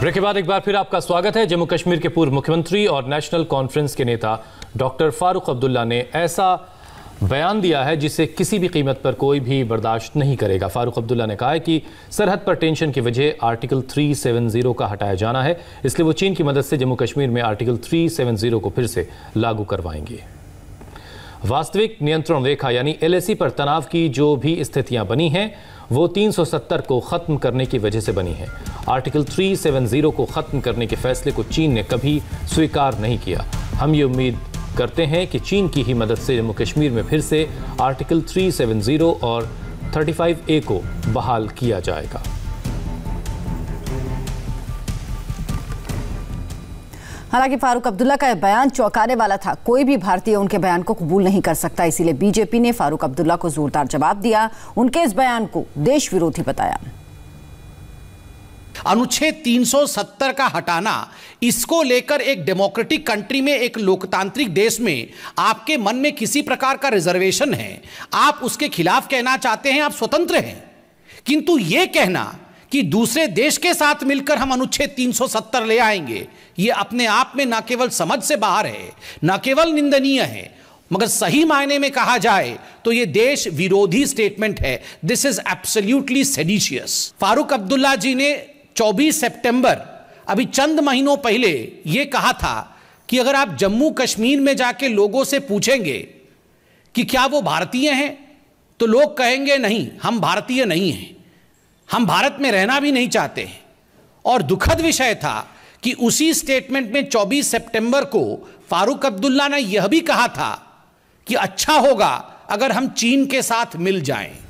Break के बाद एक बार फिर आपका स्वागत है। जम्मू कश्मीर के पूर्व मुख्यमंत्री और नेशनल कॉन्फ्रेंस के नेता डॉक्टर फारूक अब्दुल्ला ने ऐसा बयान दिया है जिसे किसी भी कीमत पर कोई भी बर्दाश्त नहीं करेगा। फारूक अब्दुल्ला ने कहा है कि सरहद पर टेंशन की वजह आर्टिकल 370 का हटाया जाना है, इसलिए वो चीन की मदद से जम्मू कश्मीर में आर्टिकल 370 को फिर से लागू करवाएंगे। वास्तविक नियंत्रण रेखा यानी एलएसी पर तनाव की जो भी स्थितियां बनी हैं वो 370 को ख़त्म करने की वजह से बनी हैं। आर्टिकल 370 को ख़त्म करने के फैसले को चीन ने कभी स्वीकार नहीं किया। हम ये उम्मीद करते हैं कि चीन की ही मदद से जम्मू कश्मीर में फिर से आर्टिकल 370 और 35A को बहाल किया जाएगा। हालांकि फारूक अब्दुल्ला का यह बयान चौंकाने वाला था। कोई भी भारतीय उनके बयान को कबूल नहीं कर सकता, इसीलिए बीजेपी ने फारूक अब्दुल्ला को जोरदार जवाब दिया। उनके इस बयान को देश विरोधी बताया। अनुच्छेद 370 का हटाना, इसको लेकर एक डेमोक्रेटिक कंट्री में, एक लोकतांत्रिक देश में आपके मन में किसी प्रकार का रिजर्वेशन है, आप उसके खिलाफ कहना चाहते हैं, आप स्वतंत्र हैं, किंतु यह कहना कि दूसरे देश के साथ मिलकर हम अनुच्छेद 370 ले आएंगे, ये अपने आप में ना केवल समझ से बाहर है, ना केवल निंदनीय है, मगर सही मायने में कहा जाए तो ये देश विरोधी स्टेटमेंट है। This is absolutely seditious. Farooq Abdullah ji ने 24 सितंबर अभी चंद महीनों पहले ये कहा था कि अगर आप जम्मू कश्मीर में जाके लोगों से पूछेंगे कि क्या वो भारतीय हैं तो लोग कहेंगे नहीं, हम भारतीय नहीं हैं, हम भारत में रहना भी नहीं चाहते हैं। और दुखद विषय था कि उसी स्टेटमेंट में 24 सितंबर को फारूक अब्दुल्ला ने यह भी कहा था कि अच्छा होगा अगर हम चीन के साथ मिल जाएं।